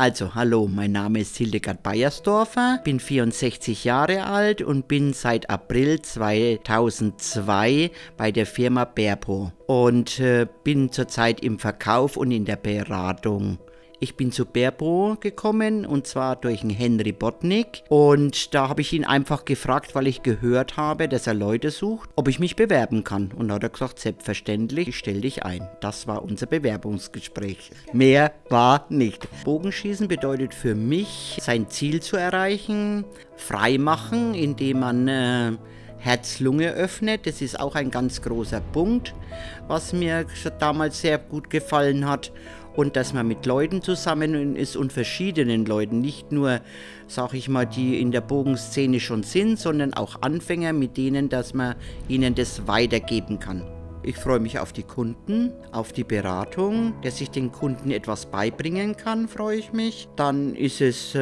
Also, hallo, mein Name ist Hildegard Beiersdorfer, bin 64 Jahre alt und bin seit April 2002 bei der Firma Berbo und bin zurzeit im Verkauf und in der Beratung. Ich bin zu Berbo gekommen und zwar durch den Henry Botnick und da habe ich ihn einfach gefragt, weil ich gehört habe, dass er Leute sucht, ob ich mich bewerben kann. Und da hat er gesagt, selbstverständlich, ich stelle dich ein. Das war unser Bewerbungsgespräch. Mehr war nicht. Bogenschießen bedeutet für mich, sein Ziel zu erreichen, frei machen, indem man Herz-Lunge öffnet. Das ist auch ein ganz großer Punkt, was mir damals sehr gut gefallen hat. Und dass man mit Leuten zusammen ist und verschiedenen Leuten, nicht nur, sag ich mal, die in der Bogenszene schon sind, sondern auch Anfänger, mit denen, dass man ihnen das weitergeben kann. Ich freue mich auf die Kunden, auf die Beratung, dass ich den Kunden etwas beibringen kann, freue ich mich. Dann ist es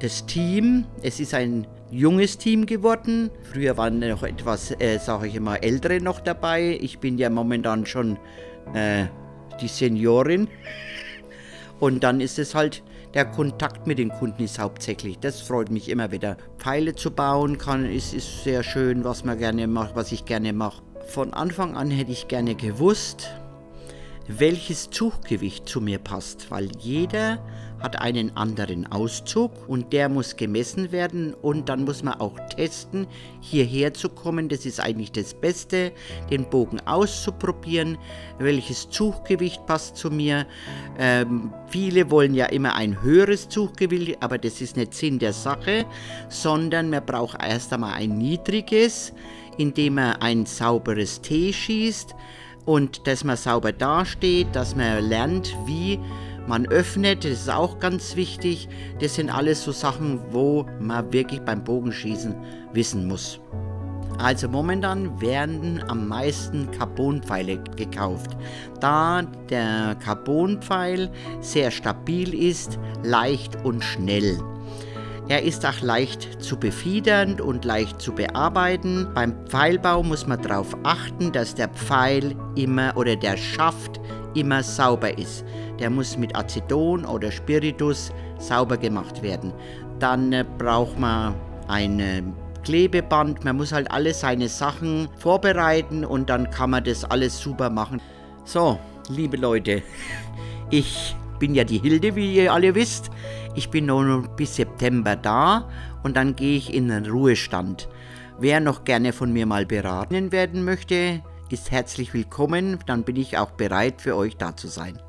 das Team, es ist ein junges Team geworden. Früher waren noch etwas, sag ich mal, ältere noch dabei. Ich bin ja momentan schon die Seniorin. Und dann ist es halt, der Kontakt mit den Kunden ist hauptsächlich. Das freut mich immer wieder. Pfeile zu bauen kann, ist sehr schön, was man gerne macht, was ich gerne mache. Von Anfang an hätte ich gerne gewusst, welches Zuggewicht zu mir passt, weil jeder hat einen anderen Auszug und der muss gemessen werden und dann muss man auch testen, hierher zu kommen. Das ist eigentlich das Beste, den Bogen auszuprobieren, welches Zuggewicht passt zu mir. Viele wollen ja immer ein höheres Zuggewicht, aber das ist nicht Sinn der Sache, sondern man braucht erst einmal ein niedriges, indem man ein sauberes T schießt und dass man sauber dasteht, dass man lernt, wie man öffnet, das ist auch ganz wichtig. Das sind alles so Sachen, wo man wirklich beim Bogenschießen wissen muss. Also momentan werden am meisten Carbonpfeile gekauft, da der Carbonpfeil sehr stabil ist, leicht und schnell. Er ist auch leicht zu befiedern und leicht zu bearbeiten. Beim Pfeilbau muss man darauf achten, dass der Pfeil immer oder der Schaft immer sauber ist. Der muss mit Aceton oder Spiritus sauber gemacht werden. Dann braucht man ein Klebeband. Man muss halt alle seine Sachen vorbereiten und dann kann man das alles super machen. So, liebe Leute, ich bin ja die Hilde, wie ihr alle wisst. Ich bin nur bis September da und dann gehe ich in den Ruhestand. Wer noch gerne von mir mal beraten werden möchte, ist herzlich willkommen. Dann bin ich auch bereit, für euch da zu sein.